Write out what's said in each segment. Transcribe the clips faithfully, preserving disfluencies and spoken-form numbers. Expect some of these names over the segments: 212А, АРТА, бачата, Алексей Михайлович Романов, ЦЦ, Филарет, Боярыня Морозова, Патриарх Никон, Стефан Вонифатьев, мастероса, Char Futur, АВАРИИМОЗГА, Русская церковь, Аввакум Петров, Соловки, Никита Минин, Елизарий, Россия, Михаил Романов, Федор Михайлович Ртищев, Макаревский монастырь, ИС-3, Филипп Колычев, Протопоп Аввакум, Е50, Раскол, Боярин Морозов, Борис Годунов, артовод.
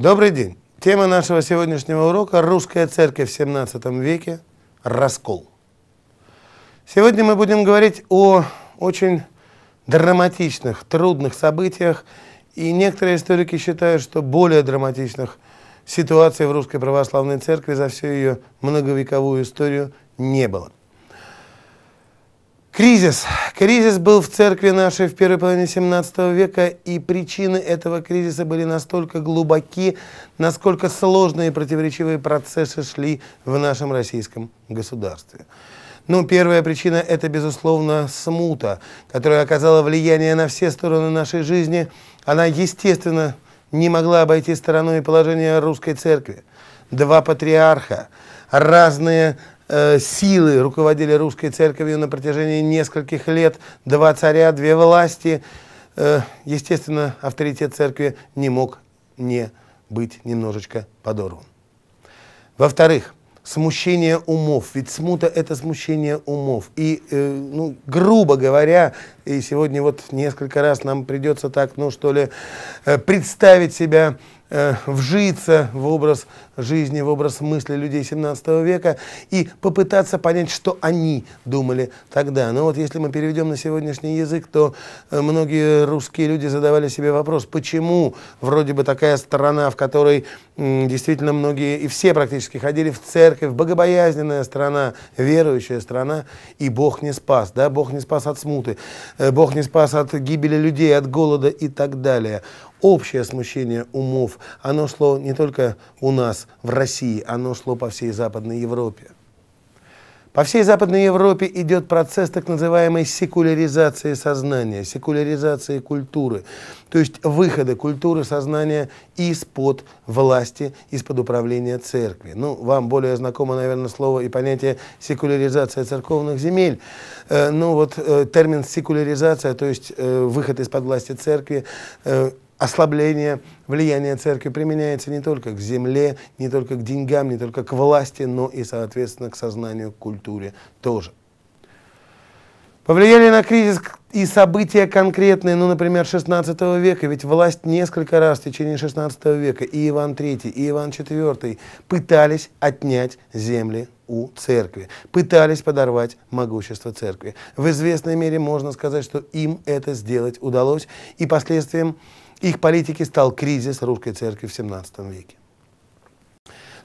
Добрый день. Тема нашего сегодняшнего урока – русская церковь в семнадцатом веке. Раскол. Сегодня мы будем говорить о очень драматичных, трудных событиях. И некоторые историки считают, что более драматичных ситуаций в Русской Православной Церкви за всю ее многовековую историю не было. Кризис. Кризис был в церкви нашей в первой половине семнадцатого века, и причины этого кризиса были настолько глубоки, насколько сложные и противоречивые процессы шли в нашем российском государстве. Ну, первая причина – это, безусловно, смута, которая оказала влияние на все стороны нашей жизни. Она, естественно, не могла обойти стороной положение русской церкви. Два патриарха, разные силы руководили русской церковью на протяжении нескольких лет. Два царя, две власти. Естественно, авторитет церкви не мог не быть немножечко подорван. Во-вторых, смущение умов. Ведь смута – это смущение умов. И, ну, грубо говоря, и сегодня вот несколько раз нам придется так, ну что ли, представить себя, вжиться в образ жизни, в образ мысли людей семнадцатого века и попытаться понять, что они думали тогда. Но вот если мы переведем на сегодняшний язык, то многие русские люди задавали себе вопрос, почему вроде бы такая страна, в которой действительно многие и все практически ходили в церковь, богобоязненная страна, верующая страна, и Бог не спас, да, Бог не спас от смуты, Бог не спас от гибели людей, от голода и так далее. Общее смущение умов, оно шло не только у нас, в России, оно шло по всей Западной Европе. По всей Западной Европе идет процесс так называемой секуляризации сознания, секуляризации культуры, то есть выхода культуры сознания из-под власти, из-под управления церкви. Ну, вам более знакомо, наверное, слово и понятие секуляризация церковных земель. Ну вот термин секуляризация, то есть выход из-под власти церкви, ослабление влияния церкви применяется не только к земле, не только к деньгам, не только к власти, но и, соответственно, к сознанию, к культуре тоже. Повлияли на кризис и события конкретные, ну, например, шестнадцатого века, ведь власть несколько раз в течение шестнадцатого века и Иван Третий, и Иван Четвёртый пытались отнять земли у церкви, пытались подорвать могущество церкви. В известной мере можно сказать, что им это сделать удалось, и последствием их политики стал кризис русской церкви в семнадцатом веке.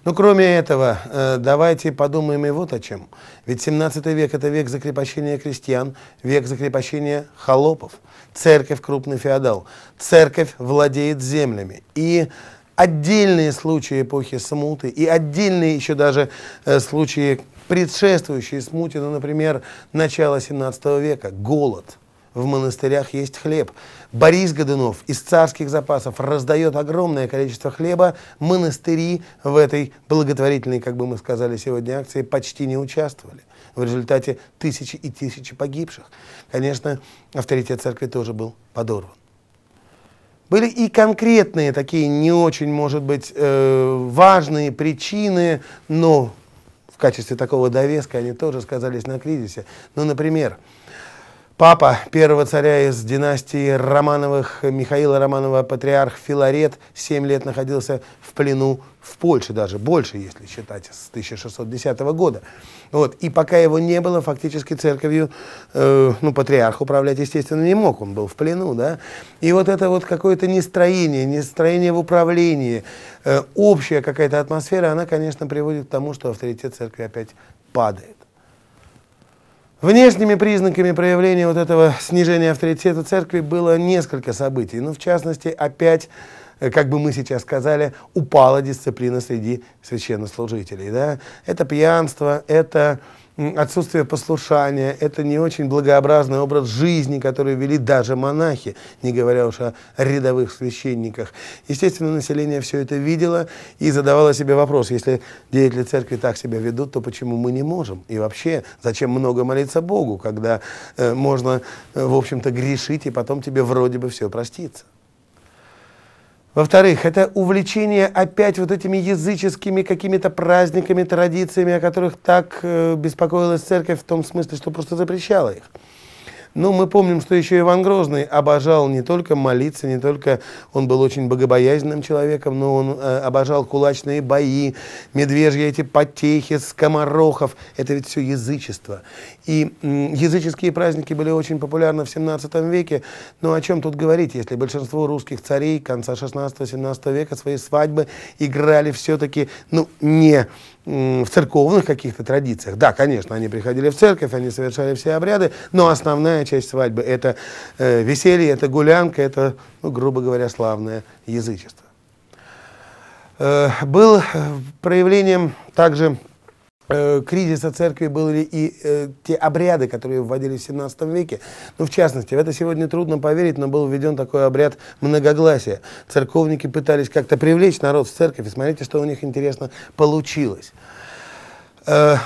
Но кроме этого, давайте подумаем и вот о чем. Ведь семнадцатый век – это век закрепощения крестьян, век закрепощения холопов. Церковь – крупный феодал, церковь владеет землями. И отдельные случаи эпохи смуты, и отдельные еще даже случаи, предшествующие смуте, ну, например, начало семнадцатого века – голод. В монастырях есть хлеб. Борис Годунов из царских запасов раздает огромное количество хлеба. Монастыри в этой благотворительной, как бы мы сказали сегодня, акции почти не участвовали. В результате тысячи и тысячи погибших. Конечно, авторитет церкви тоже был подорван. Были и конкретные такие не очень, может быть, важные причины, но в качестве такого довеска они тоже сказались на кризисе. Ну, например, папа первого царя из династии Романовых, Михаила Романова, патриарх Филарет, семь лет находился в плену в Польше, даже больше, если считать, с тысяча шестьсот десятого года. Вот. И пока его не было, фактически церковью, э, ну, патриарх управлять, естественно, не мог, он был в плену, да. И вот это вот какое-то нестроение, нестроение в управлении, э, общая какая-то атмосфера, она, конечно, приводит к тому, что авторитет церкви опять падает. Внешними признаками проявления вот этого снижения авторитета церкви было несколько событий. Ну, в частности, опять, как бы мы сейчас сказали, упала дисциплина среди священнослужителей. Да? Это пьянство, это отсутствие послушания, это не очень благообразный образ жизни, который вели даже монахи, не говоря уж о рядовых священниках. Естественно, население все это видело и задавало себе вопрос, если деятели церкви так себя ведут, то почему мы не можем? И вообще, зачем много молиться Богу, когда э, можно, э, в общем-то, грешить, и потом тебе вроде бы все простится? Во-вторых, это увлечение опять вот этими языческими какими-то праздниками, традициями, о которых так беспокоилась церковь, в том смысле, что просто запрещала их. Но мы помним, что еще Иван Грозный обожал не только молиться, не только он был очень богобоязненным человеком, но он э, обожал кулачные бои, медвежьи эти потехи, скоморохов. Это ведь все язычество. И э, языческие праздники были очень популярны в семнадцатом веке. Но о чем тут говорить, если большинство русских царей конца шестнадцатого-семнадцатого века свои свадьбы играли все-таки, ну, не в церковных каких-то традициях. Да, конечно, они приходили в церковь, они совершали все обряды, но основная часть свадьбы — это э, веселье, это гулянка, это, ну, грубо говоря, славное язычество. Э, был проявлением также э, кризиса церкви были и э, те обряды, которые вводились в семнадцатом веке. Ну, в частности, в это сегодня трудно поверить, но был введен такой обряд многогласия. Церковники пытались как-то привлечь народ в церковь, и смотрите, что у них интересно получилось.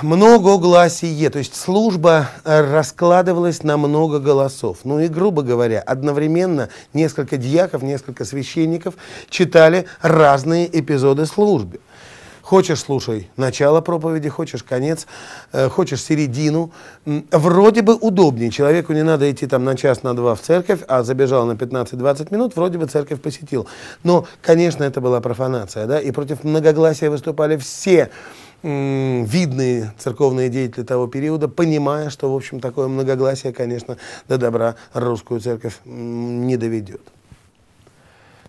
Многогласие, то есть служба раскладывалась на много голосов. Ну и, грубо говоря, одновременно несколько дьяков, несколько священников читали разные эпизоды службы. Хочешь — слушай начало проповеди, хочешь — конец, э, хочешь — середину. Вроде бы удобнее. Человеку не надо идти там на час, на два в церковь, а забежал на пятнадцать-двадцать минут, вроде бы церковь посетил. Но, конечно, это была профанация, да? И против многогласия выступали все э, видные церковные деятели того периода, понимая, что, в общем, такое многогласие, конечно, до добра русскую церковь э, не доведет.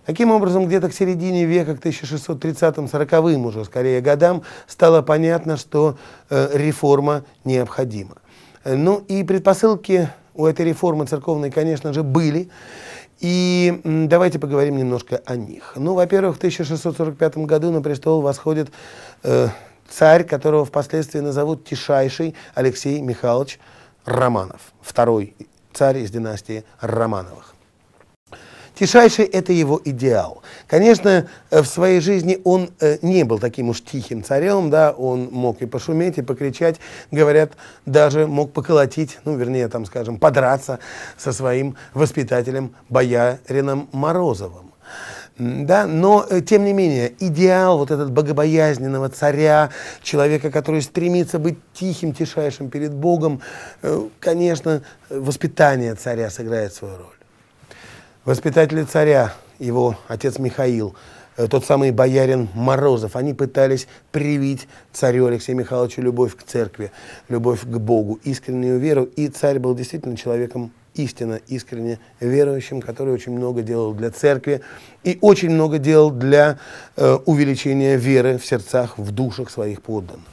Таким образом, где-то к середине века, к тысяча шестьсот тридцатым-сороковым уже, скорее, годам, стало понятно, что э, реформа необходима. Ну и предпосылки у этой реформы церковной, конечно же, были. И давайте поговорим немножко о них. Ну, во-первых, в тысяча шестьсот сорок пятом году на престол восходит э, царь, которого впоследствии назовут Тишайший, Алексей Михайлович Романов, второй царь из династии Романовых. Тишайший — это его идеал. Конечно, в своей жизни он не был таким уж тихим царем, да, он мог и пошуметь, и покричать, говорят, даже мог поколотить, ну, вернее, там, скажем, подраться со своим воспитателем боярином Морозовым. Да, но, тем не менее, идеал вот этот богобоязненного царя, человека, который стремится быть тихим, тишайшим перед Богом, конечно, воспитание царя сыграет свою роль. Воспитатели царя, его отец Михаил, тот самый боярин Морозов, они пытались привить царю Алексею Михайловичу любовь к церкви, любовь к Богу, искреннюю веру. И царь был действительно человеком истинно, искренне верующим, который очень много делал для церкви и очень много делал для э, увеличения веры в сердцах, в душах своих подданных.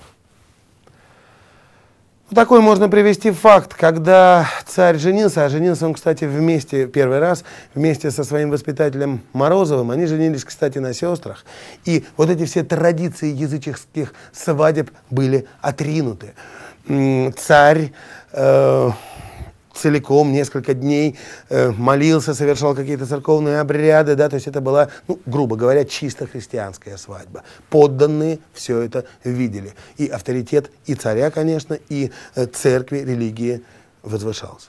Такой можно привести факт, когда царь женился, а женился он, кстати, вместе, первый раз, вместе со своим воспитателем Морозовым, они женились, кстати, на сестрах, и вот эти все традиции языческих свадеб были отринуты. Царь э, целиком несколько дней э, молился, совершал какие-то церковные обряды, да, то есть это была, ну, грубо говоря, чисто христианская свадьба. Подданные все это видели. И авторитет и царя, конечно, и э, церкви, религии возвышался.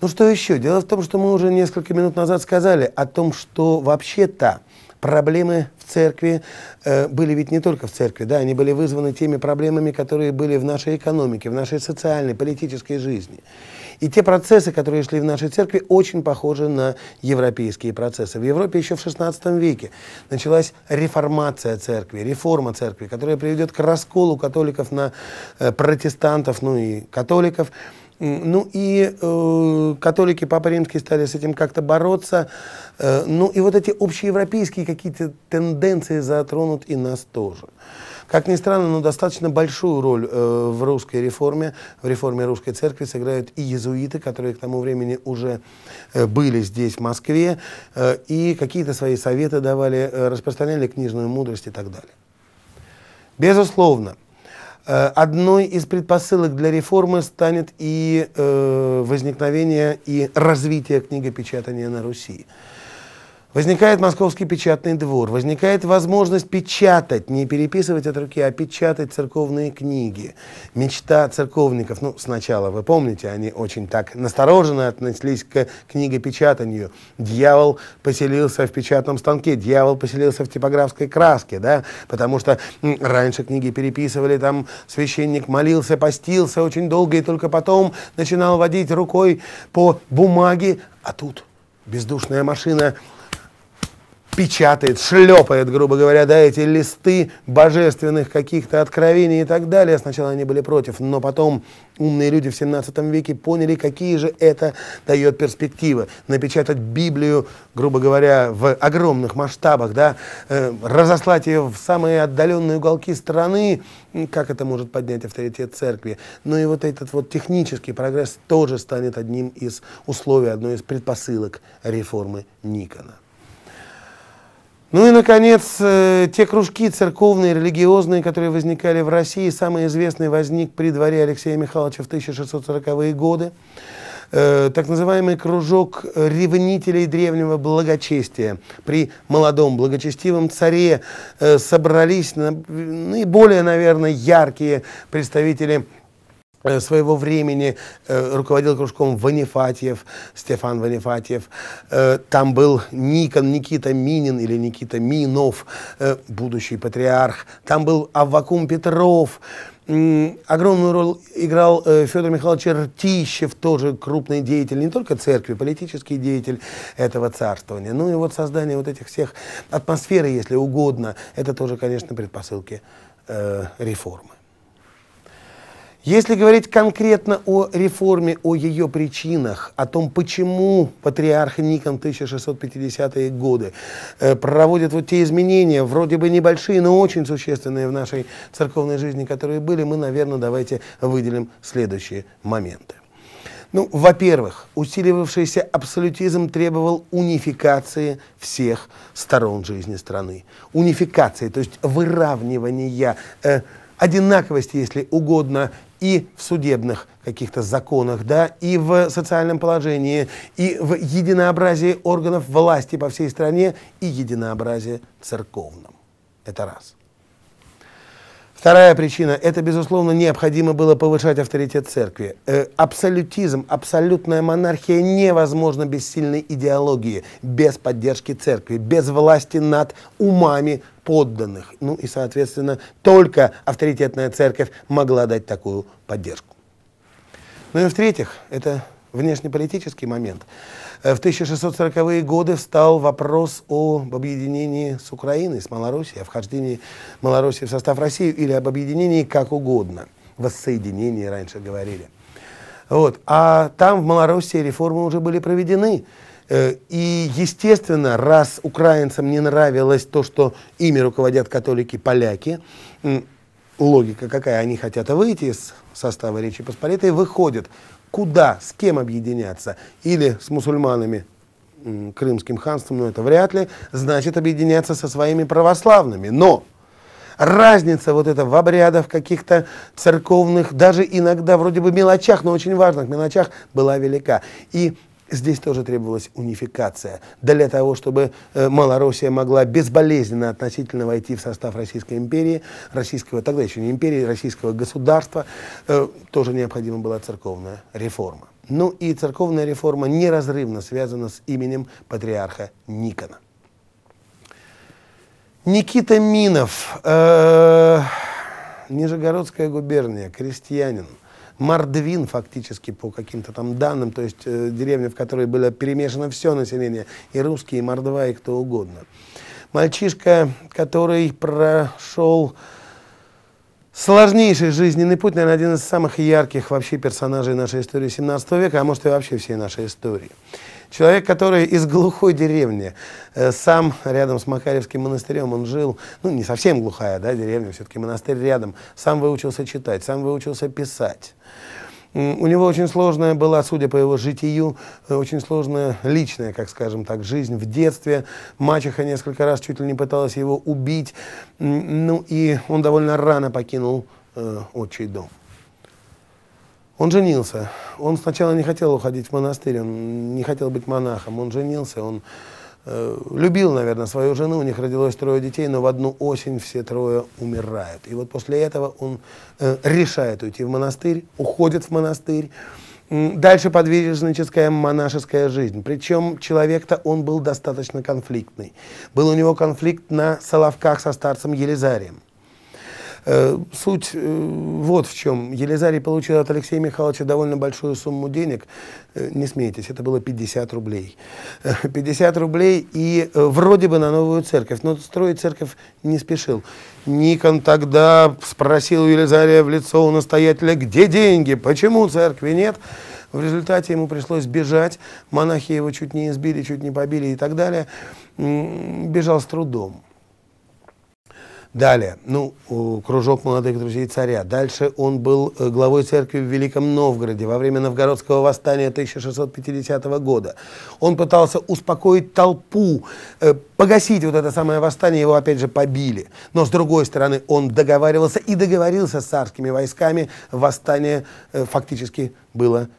Ну что еще? Дело в том, что мы уже несколько минут назад сказали о том, что вообще-то проблемы в церкви э, были ведь не только в церкви, да, они были вызваны теми проблемами, которые были в нашей экономике, в нашей социальной, политической жизни. И те процессы, которые шли в нашей церкви, очень похожи на европейские процессы. В Европе еще в шестнадцатом веке началась реформация церкви, реформа церкви, которая приведет к расколу католиков на э, протестантов, ну и католиков. Ну и э, католики, Папа Римский стали с этим как-то бороться. Э, ну и вот эти общеевропейские какие-то тенденции затронут и нас тоже. Как ни странно, но достаточно большую роль э, в русской реформе, в реформе русской церкви сыграют и иезуиты, которые к тому времени уже э, были здесь, в Москве, э, и какие-то свои советы давали, э, распространяли книжную мудрость и так далее. Безусловно. Одной из предпосылок для реформы станет и э, возникновение и развитие книгопечатания на Руси. Возникает Московский печатный двор, возникает возможность печатать, не переписывать от руки, а печатать церковные книги. Мечта церковников, ну, сначала, вы помните, они очень так настороженно относились к книгопечатанию. Дьявол поселился в печатном станке, дьявол поселился в типографской краске, да, потому что раньше книги переписывали, там священник молился, постился очень долго, и только потом начинал водить рукой по бумаге, а тут бездушная машина печатает, шлепает, грубо говоря, да, эти листы божественных каких-то откровений и так далее. Сначала они были против, но потом умные люди в семнадцатом веке поняли, какие же это дает перспективы. Напечатать Библию, грубо говоря, в огромных масштабах, да, э, разослать ее в самые отдаленные уголки страны, как это может поднять авторитет церкви. Ну и вот этот вот технический прогресс тоже станет одним из условий, одной из предпосылок реформы Никона. Ну и, наконец, те кружки церковные, религиозные, которые возникали в России. Самый известный возник при дворе Алексея Михайловича в тысяча шестьсот сороковые годы. Э, так называемый кружок ревнителей древнего благочестия. При молодом благочестивом царе э, собрались на, наиболее, наверное, яркие представители своего времени. Руководил кружком Вонифатьев, Стефан Вонифатьев. Там был Никон, Никита Минин или Никита Минов, будущий патриарх. Там был Аввакум Петров. Огромную роль играл Федор Михайлович Ртищев, тоже крупный деятель, не только церкви, политический деятель этого царствования. Ну и вот создание вот этих всех атмосферы, если угодно, это тоже, конечно, предпосылки э, реформы. Если говорить конкретно о реформе, о ее причинах, о том, почему патриарх Никон в тысяча шестьсот пятидесятые годы проводит вот те изменения, вроде бы небольшие, но очень существенные в нашей церковной жизни, которые были, мы, наверное, давайте выделим следующие моменты. Ну, во-первых, усиливавшийся абсолютизм требовал унификации всех сторон жизни страны. Унификации, то есть выравнивания, э, одинаковость, если угодно, и в судебных каких-то законах, да, и в социальном положении, и в единообразии органов власти по всей стране, и единообразии церковном. Это раз. Вторая причина. Это, безусловно, необходимо было повышать авторитет церкви. Э, абсолютизм, абсолютная монархия невозможна без сильной идеологии, без поддержки церкви, без власти над умами подданных. Ну и, соответственно, только авторитетная церковь могла дать такую поддержку. Ну и в-третьих, это внешнеполитический момент. В тысяча шестьсот сороковые годы встал вопрос об объединении с Украиной, с Малороссией, о вхождении Малороссии в состав России или об объединении как угодно. Воссоединении раньше говорили. Вот. А там, в Малороссии, реформы уже были проведены. И, естественно, раз украинцам не нравилось то, что ими руководят католики-поляки, логика какая, они хотят выйти из состава Речи Посполитой, выходят. Куда, с кем объединяться? Или с мусульманами, Крымским ханством, но это вряд ли, значит объединяться со своими православными. Но разница вот эта в обрядах, каких-то церковных, даже иногда вроде бы мелочах, но очень важных мелочах, была велика. И здесь тоже требовалась унификация для того, чтобы э, Малороссия могла безболезненно относительно войти в состав Российской империи, российского, тогда еще не империи, российского государства, э, тоже необходима была церковная реформа. Ну и церковная реформа неразрывно связана с именем патриарха Никона. Никита Минов, э, Нижегородская губерния, крестьянин. Мордвин фактически по каким-то там данным, то есть э, деревня, в которой было перемешано все население, и русские, и мордва, и кто угодно. Мальчишка, который прошел сложнейший жизненный путь, наверное, один из самых ярких вообще персонажей нашей истории семнадцатого века, а может и вообще всей нашей истории. Человек, который из глухой деревни, э, сам рядом с Макаревским монастырем он жил, ну не совсем глухая, да, деревня, все-таки монастырь рядом, сам выучился читать, сам выучился писать. У него очень сложная была, судя по его житию, очень сложная личная, как скажем так, жизнь в детстве. Мачеха несколько раз чуть ли не пыталась его убить. Ну и он довольно рано покинул э, отчий дом. Он женился. Он сначала не хотел уходить в монастырь, он не хотел быть монахом. Он женился, он Любил, наверное, свою жену, у них родилось трое детей, но в одну осень все трое умирают. И вот после этого он э, решает уйти в монастырь, уходит в монастырь. Дальше подвижническая монашеская жизнь. Причем человек-то он был достаточно конфликтный. Был у него конфликт на Соловках со старцем Елизарием. Э, суть э, вот в чем. Елизарий получил от Алексея Михайловича довольно большую сумму денег. Э, не смейтесь, это было пятьдесят рублей. Э, пятьдесят рублей и э, вроде бы на новую церковь, но строить церковь не спешил. Никон тогда спросил у Елизария в лицо у настоятеля, где деньги, почему церкви нет. В результате ему пришлось бежать, монахи его чуть не избили, чуть не побили и так далее. М-м, бежал с трудом. Далее, ну, кружок молодых друзей царя. Дальше он был главой церкви в Великом Новгороде во время Новгородского восстания тысяча шестьсот пятидесятого года. Он пытался успокоить толпу, погасить вот это самое восстание, его опять же побили. Но с другой стороны, он договаривался и договорился с царскими войсками. Восстание фактически было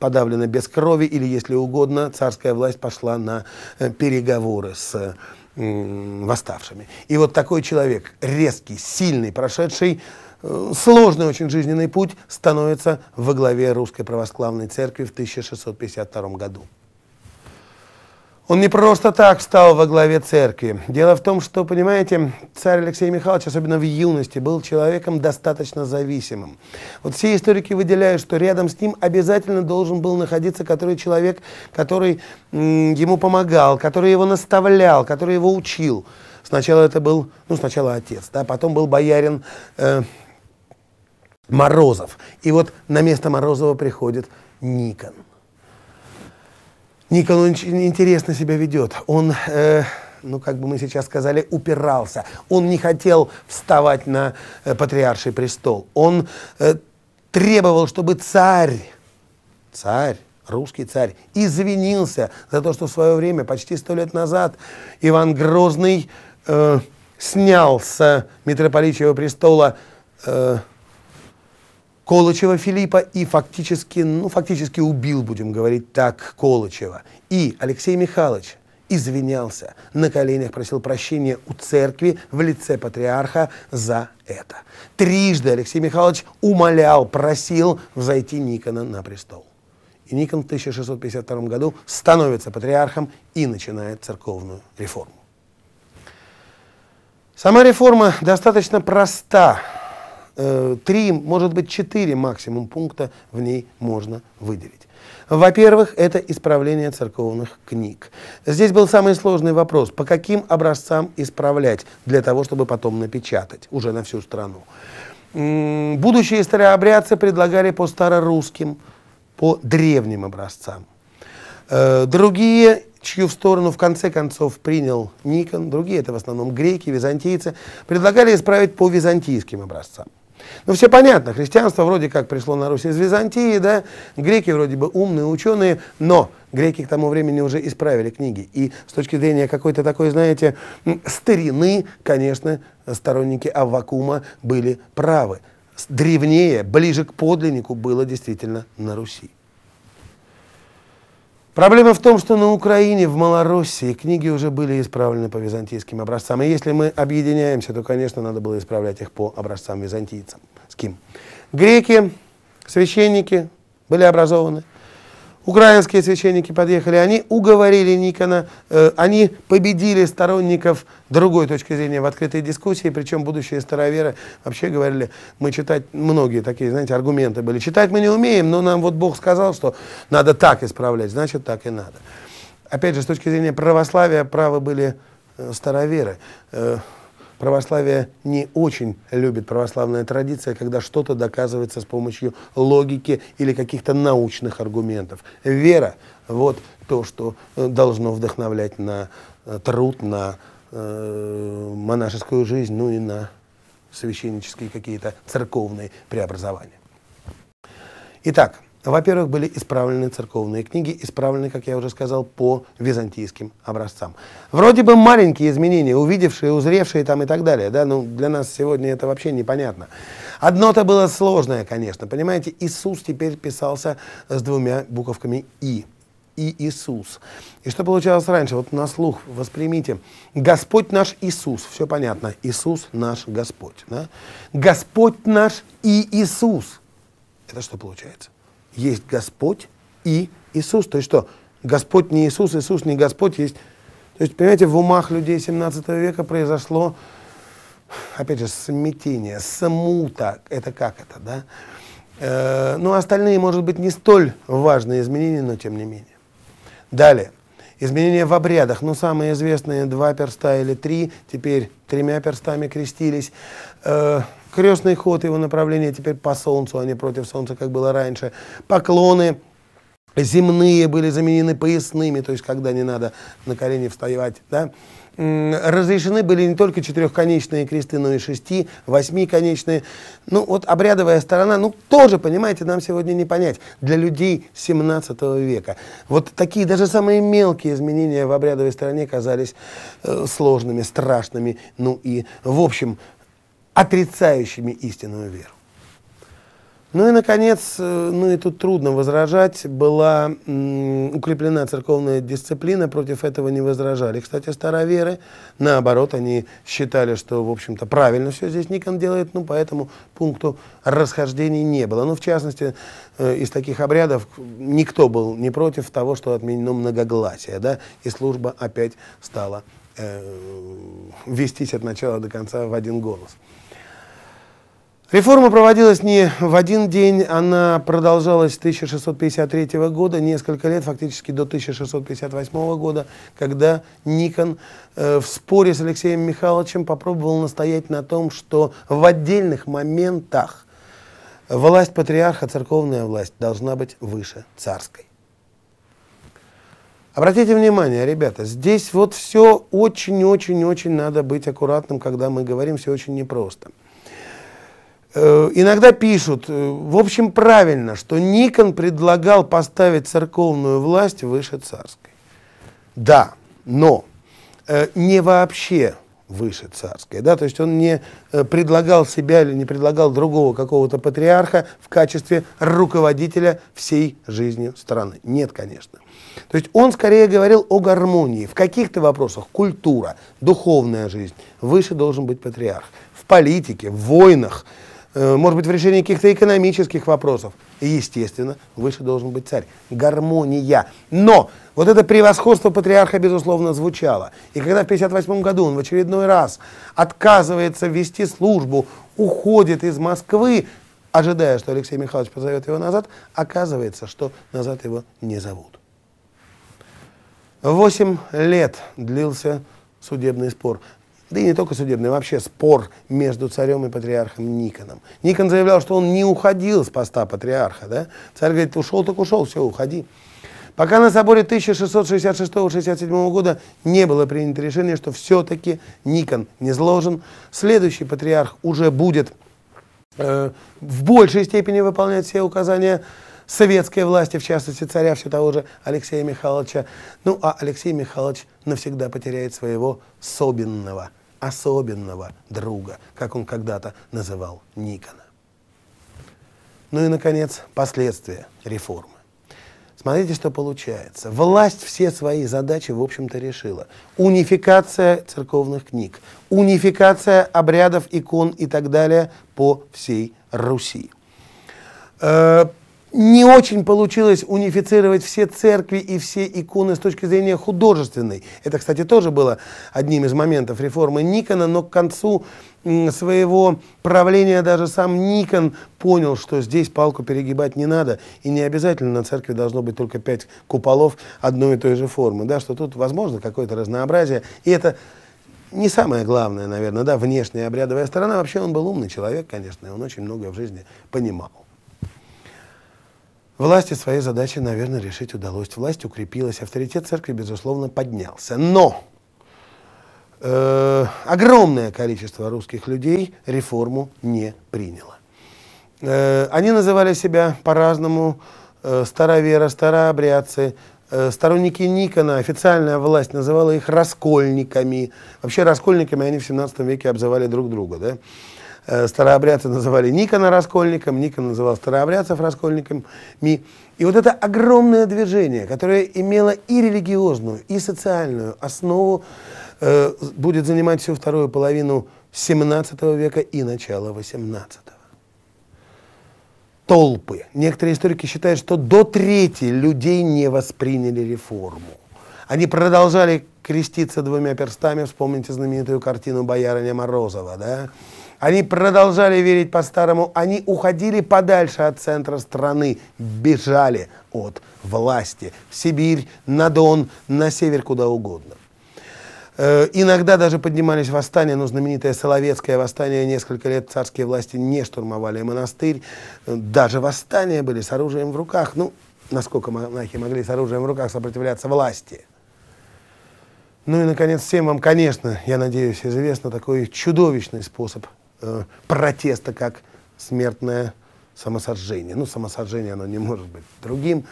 подавлено без крови, или, если угодно, царская власть пошла на переговоры с восставшими. И вот такой человек, резкий, сильный, прошедший сложный очень жизненный путь, становится во главе Русской Православной Церкви в тысяча шестьсот пятьдесят втором году. Он не просто так стал во главе церкви. Дело в том, что, понимаете, царь Алексей Михайлович, особенно в юности, был человеком достаточно зависимым. Вот все историки выделяют, что рядом с ним обязательно должен был находиться который человек, который ему помогал, который его наставлял, который его учил. Сначала это был, ну, сначала отец, да, потом был боярин э, Морозов. И вот на место Морозова приходит Никон. Никон интересно себя ведет. Он, э, ну, как бы мы сейчас сказали, упирался. Он не хотел вставать на э, патриарший престол. Он э, требовал, чтобы царь, царь, русский царь, извинился за то, что в свое время, почти сто лет назад, Иван Грозный э, снял с митрополитчьего престола э, Колычева Филиппа и фактически, ну, фактически убил, будем говорить так, Колычева. И Алексей Михайлович извинялся, на коленях просил прощения у церкви в лице патриарха за это. Трижды Алексей Михайлович умолял, просил взойти Никона на престол. И Никон в тысяча шестьсот пятьдесят втором году становится патриархом и начинает церковную реформу. Сама реформа достаточно проста. Три, может быть, четыре максимум пункта в ней можно выделить. Во-первых, это исправление церковных книг. Здесь был самый сложный вопрос, по каким образцам исправлять, для того, чтобы потом напечатать уже на всю страну. Будущие старообрядцы предлагали по старорусским, по древним образцам. Другие, чью в сторону в конце концов принял Никон, другие, это в основном греки, византийцы, предлагали исправить по византийским образцам. Ну, все понятно, христианство вроде как пришло на Русь из Византии, да, греки вроде бы умные, ученые, но греки к тому времени уже исправили книги. И с точки зрения какой-то такой, знаете, старины, конечно, сторонники Аввакума были правы. Древнее, ближе к подлиннику было действительно на Руси. Проблема в том, что на Украине, в Малороссии книги уже были исправлены по византийским образцам. И если мы объединяемся, то, конечно, надо было исправлять их по образцам византийцам. С кем? Греки, священники были образованы. Украинские священники подъехали, они уговорили Никона, э, они победили сторонников другой точки зрения в открытой дискуссии, причем будущие староверы вообще говорили, мы читать, многие такие, знаете, аргументы были, читать мы не умеем, но нам вот Бог сказал, что надо так исправлять, значит, так и надо. Опять же, с точки зрения православия, правы были э, староверы. Э, Православие не очень любит, православная традиция, когда что-то доказывается с помощью логики или каких-то научных аргументов. Вера — вот то, что должно вдохновлять на труд, на э, монашескую жизнь, ну и на священнические какие-то церковные преобразования. Итак, во-первых, были исправлены церковные книги, исправлены, как я уже сказал, по византийским образцам. Вроде бы маленькие изменения, увидевшие, узревшие там и так далее, да, ну для нас сегодня это вообще непонятно. Одно-то было сложное, конечно, понимаете, Иисус теперь писался с двумя буковками «и». и Иисус. И что получалось раньше? Вот на слух воспримите. Господь наш Иисус. Все понятно. Иисус наш Господь. Да? Господь наш и Иисус. Это что получается? Есть Господь и Иисус. То есть что? Господь не Иисус, Иисус не Господь. Есть... То есть, понимаете, в умах людей семнадцатого века произошло, опять же, смятение, смута. Это как это, да? Э, ну, остальные, может быть, не столь важные изменения, но тем не менее. Далее. Изменения в обрядах. Ну, самые известные два перста или три. Теперь тремя перстами крестились. Э, крестный ход, его направление теперь по солнцу, а не против солнца, как было раньше. Поклоны земные были заменены поясными, то есть когда не надо на колени вставать, да? Разрешены были не только четырехконечные кресты, но и шести, восьмиконечные. Ну вот обрядовая сторона, ну тоже, понимаете, нам сегодня не понять. Для людей семнадцатого века. Вот такие даже самые мелкие изменения в обрядовой стороне казались э, сложными, страшными, ну и, в общем, отрицающими истинную веру. Ну и, наконец, ну и тут трудно возражать, была укреплена церковная дисциплина, против этого не возражали. Кстати, староверы, наоборот, они считали, что, в общем-то, правильно все здесь Никон делает, ну, по этому пункту расхождений не было. Ну, в частности, э, из таких обрядов никто был не против того, что отменено многогласие, да, и служба опять стала э, вестись от начала до конца в один голос. Реформа проводилась не в один день, она продолжалась с тысяча шестьсот пятьдесят третьего года, несколько лет, фактически до тысяча шестьсот пятьдесят восьмого года, когда Никон э, в споре с Алексеем Михайловичем попробовал настоять на том, что в отдельных моментах власть патриарха, церковная власть, должна быть выше царской. Обратите внимание, ребята, здесь вот все очень-очень-очень надо быть аккуратным, когда мы говорим, все очень непросто. Иногда пишут, в общем, правильно, что Никон предлагал поставить церковную власть выше царской. Да, но не вообще выше царской. Да? То есть он не предлагал себя или не предлагал другого какого-то патриарха в качестве руководителя всей жизни страны. Нет, конечно. То есть он скорее говорил о гармонии. В каких-то вопросах культура, духовная жизнь. Выше должен быть патриарх. В политике, в войнах. Может быть, в решении каких-то экономических вопросов. И, естественно, выше должен быть царь. Гармония. Но вот это превосходство патриарха, безусловно, звучало. И когда в тысяча девятьсот пятьдесят восьмом году он в очередной раз отказывается вести службу, уходит из Москвы, ожидая, что Алексей Михайлович позовет его назад, оказывается, что назад его не зовут. Восемь лет длился судебный спор. Да и не только судебный, вообще спор между царем и патриархом Никоном. Никон заявлял, что он не уходил с поста патриарха. Да? Царь говорит, ушел так ушел, все, уходи. Пока на соборе тысяча шестьсот шестьдесят шестого — шестьдесят седьмого года не было принято решение, что все-таки Никон низложен. Следующий патриарх уже будет э, в большей степени выполнять все указания советской власти, в частности царя, все того же Алексея Михайловича. Ну а Алексей Михайлович навсегда потеряет своего особенного, особенного друга, как он когда-то называл Никона. Ну и, наконец, последствия реформы. Смотрите, что получается. Власть все свои задачи, в общем-то, решила. Унификация церковных книг, унификация обрядов, икон и так далее по всей Руси. Не очень получилось унифицировать все церкви и все иконы с точки зрения художественной. Это, кстати, тоже было одним из моментов реформы Никона, но к концу своего правления даже сам Никон понял, что здесь палку перегибать не надо, и не обязательно на церкви должно быть только пять куполов одной и той же формы, да, что тут возможно какое-то разнообразие, и это... Не самое главное, наверное, да, внешняя обрядовая сторона. Вообще он был умный человек, конечно, и он очень многое в жизни понимал. Власти свои задачи, наверное, решить удалось. Власть укрепилась, авторитет церкви, безусловно, поднялся. Но э, огромное количество русских людей реформу не приняло. Э, они называли себя по-разному, э, староверы, старообрядцы. Э, сторонники Никона, официальная власть называла их раскольниками. Вообще раскольниками они в семнадцатом веке обзывали друг друга, да? старообрядцы называли Никона раскольником, Никон называл старообрядцев раскольниками. И вот это огромное движение, которое имело и религиозную, и социальную основу, будет занимать всю вторую половину семнадцатого века и начало восемнадцатого. Толпы. Некоторые историки считают, что до трети людей не восприняли реформу. Они продолжали креститься двумя перстами, вспомните знаменитую картину «Боярыня Морозова», да? Они продолжали верить по-старому, они уходили подальше от центра страны, бежали от власти в Сибирь, на Дон, на север, куда угодно. Иногда даже поднимались восстания, но знаменитое Соловецкое восстание, несколько лет царские власти не штурмовали монастырь, даже восстания были с оружием в руках, ну, насколько монахи могли с оружием в руках сопротивляться власти. Ну и, наконец, всем вам, конечно, я надеюсь, известно такой чудовищный способ э, протеста, как смертное самосожжение. Ну, самосожжение, оно не может быть другим.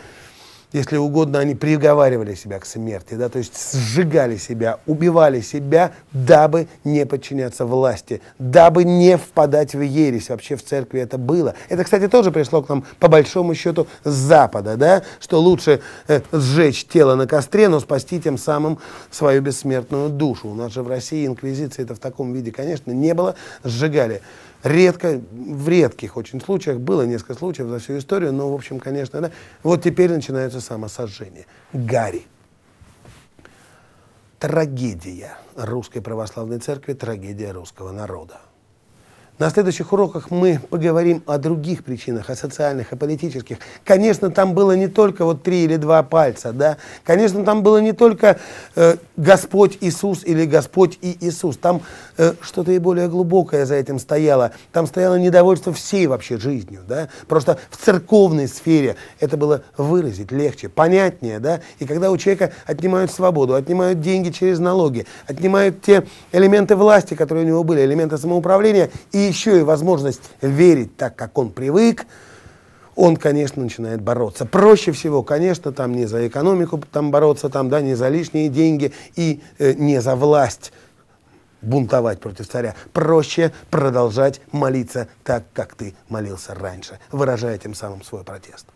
Если угодно, они приговаривали себя к смерти, да, то есть сжигали себя, убивали себя, дабы не подчиняться власти, дабы не впадать в ересь. Вообще в церкви это было. Это, кстати, тоже пришло к нам, по большому счету, с Запада, да, что лучше э, сжечь тело на костре, но спасти тем самым свою бессмертную душу. У нас же в России инквизиции это в таком виде, конечно, не было, сжигали. Редко, в редких очень случаях, было несколько случаев за всю историю, но, в общем, конечно, да. Вот теперь начинается самосожжение. Гари. Трагедия Русской Православной Церкви, трагедия русского народа. На следующих уроках мы поговорим о других причинах, о социальных, о политических. Конечно, там было не только вот три или два пальца, да. Конечно, там было не только э, Господь Иисус или Господь и Иисус. Там э, что-то и более глубокое за этим стояло. Там стояло недовольство всей вообще жизнью, да. Просто в церковной сфере это было выразить легче, понятнее, да. И когда у человека отнимают свободу, отнимают деньги через налоги, отнимают те элементы власти, которые у него были, элементы самоуправления, и еще и возможность верить так, как он привык, он, конечно, начинает бороться. Проще всего, конечно, там не за экономику там бороться, там, да, не за лишние деньги и э, не за власть бунтовать против царя. Проще продолжать молиться так, как ты молился раньше, выражая тем самым свой протест.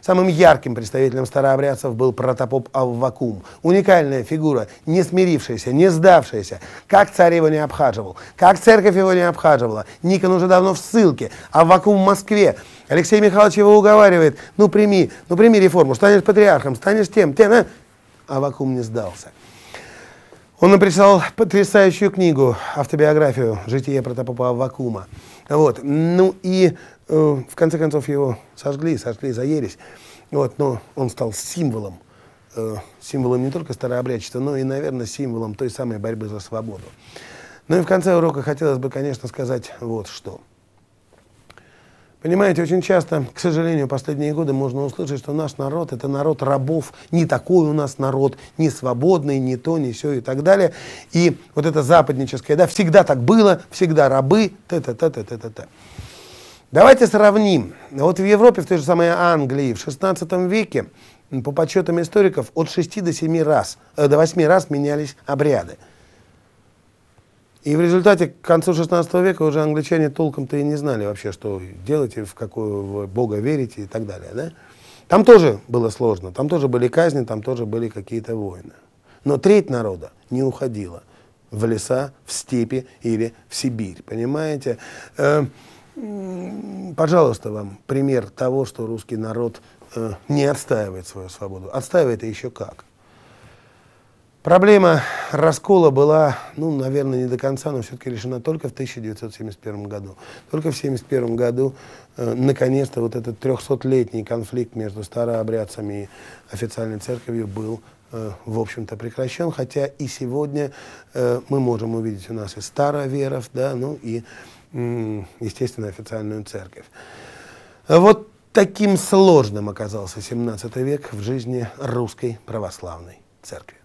Самым ярким представителем старообрядцев был протопоп Аввакум. Уникальная фигура, не смирившаяся, не сдавшаяся. Как царь его не обхаживал, как церковь его не обхаживала. Никон уже давно в ссылке, Аввакум в Москве. Алексей Михайлович его уговаривает, ну прими, ну прими реформу, станешь патриархом, станешь тем, тем. А? Аввакум не сдался. Он написал потрясающую книгу, автобиографию, житие протопопа Аввакума. Вот. Ну и э, в конце концов его сожгли, сожгли за ересь. Вот. Но он стал символом, э, символом не только старообрядчества, но и, наверное, символом той самой борьбы за свободу. Ну и в конце урока хотелось бы, конечно, сказать вот что. Понимаете, очень часто, к сожалению, последние годы можно услышать, что наш народ — это народ рабов, не такой у нас народ, не свободный, не то, не сё и так далее. И вот это западническое, да, всегда так было, всегда рабы, т-т-т-т-т-т-т. Давайте сравним. Вот в Европе, в той же самой Англии, в шестнадцатом веке, по подсчетам историков, от шести до семи раз, э, до восьми раз менялись обряды. И в результате к концу шестнадцатого века уже англичане толком-то и не знали вообще, что делать, и в какого бога верить и так далее. Да? Там тоже было сложно, там тоже были казни, там тоже были какие-то войны. Но треть народа не уходила в леса, в степи или в Сибирь, понимаете? Э, пожалуйста, вам пример того, что русский народ э, не отстаивает свою свободу. Отстаивает и еще как. Проблема раскола была, ну, наверное, не до конца, но все-таки решена только в тысяча девятьсот семьдесят первом году. Только в тысяча девятьсот семьдесят первом году, э, наконец-то, вот этот трехсотлетний конфликт между старообрядцами и официальной церковью был, э, в общем-то, прекращен. Хотя и сегодня э, мы можем увидеть у нас и староверов, да, ну и, э, естественно, официальную церковь. Вот таким сложным оказался семнадцатый век в жизни Русской Православной Церкви.